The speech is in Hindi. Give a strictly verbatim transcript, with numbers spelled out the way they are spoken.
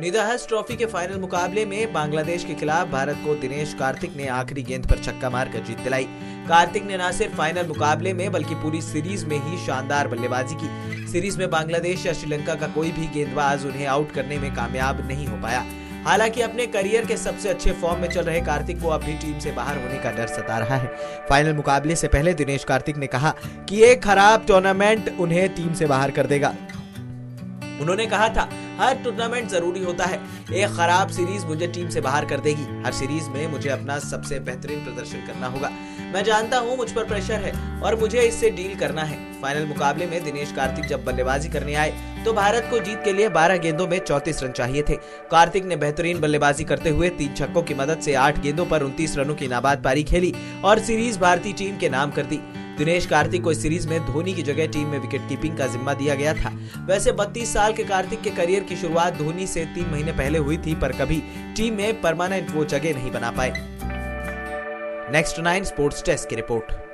निदाहस ट्रॉफी के फाइनल मुकाबले में बांग्लादेश के खिलाफ भारत को दिनेश कार्तिक ने आखिरी गेंद पर छक्का मारकर जीत दिलाई। कार्तिक ने न सिर्फ फाइनल मुकाबले में बल्कि पूरी सीरीज में ही शानदार बल्लेबाजी की। सीरीज में बांग्लादेश या श्रीलंका का कोई भी गेंदबाज उन्हें आउट करने में कामयाब नहीं हो पाया। हालांकि अपने करियर के सबसे अच्छे फॉर्म में चल रहे कार्तिक को अपनी टीम से बाहर होने का डर सता रहा है। फाइनल मुकाबले से पहले दिनेश कार्तिक ने कहा कि एक खराब टूर्नामेंट उन्हें टीम से बाहर कर देगा। उन्होंने कहा था, हर टूर्नामेंट जरूरी होता है, एक खराब सीरीज मुझे टीम से बाहर कर देगी। हर सीरीज में मुझे अपना सबसे बेहतरीन प्रदर्शन करना होगा। मैं जानता हूं मुझ पर प्रेशर है और मुझे इससे डील करना है। फाइनल मुकाबले में दिनेश कार्तिक जब बल्लेबाजी करने आए तो भारत को जीत के लिए बारह गेंदों में चौंतीस रन चाहिए थे। कार्तिक ने बेहतरीन बल्लेबाजी करते हुए तीन छक्कों की मदद से आठ गेंदों पर उनतीस रनों की नाबाद पारी खेली और सीरीज भारतीय टीम के नाम कर दी। दिनेश कार्तिक को इस सीरीज में धोनी की जगह टीम में विकेट कीपिंग का जिम्मा दिया गया था। वैसे बत्तीस साल के कार्तिक के करियर की शुरुआत धोनी से तीन महीने पहले हुई थी, पर कभी टीम में परमानेंट वो जगह नहीं बना पाए। नेक्स्ट नाइन स्पोर्ट्स डेस्क की रिपोर्ट।